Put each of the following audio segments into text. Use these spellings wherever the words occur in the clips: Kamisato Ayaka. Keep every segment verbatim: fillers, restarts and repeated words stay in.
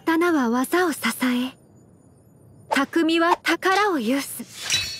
刀は技を支え、匠は宝を有す。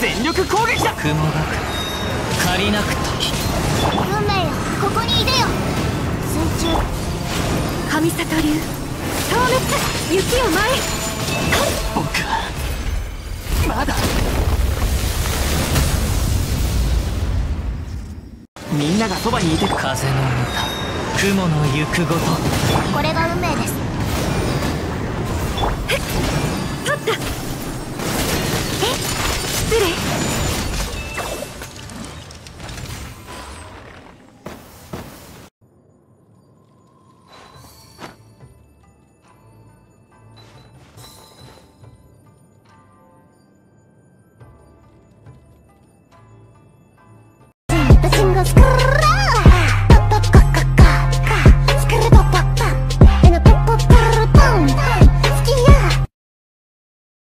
全力攻撃だ。雲が借りなくとき。運命よ、ここにいでよ。水中神里流透滅、雪を舞え。僕はまだみんながそばにいて。風の歌、雲の行くごと、これが運命です。取った。失礼。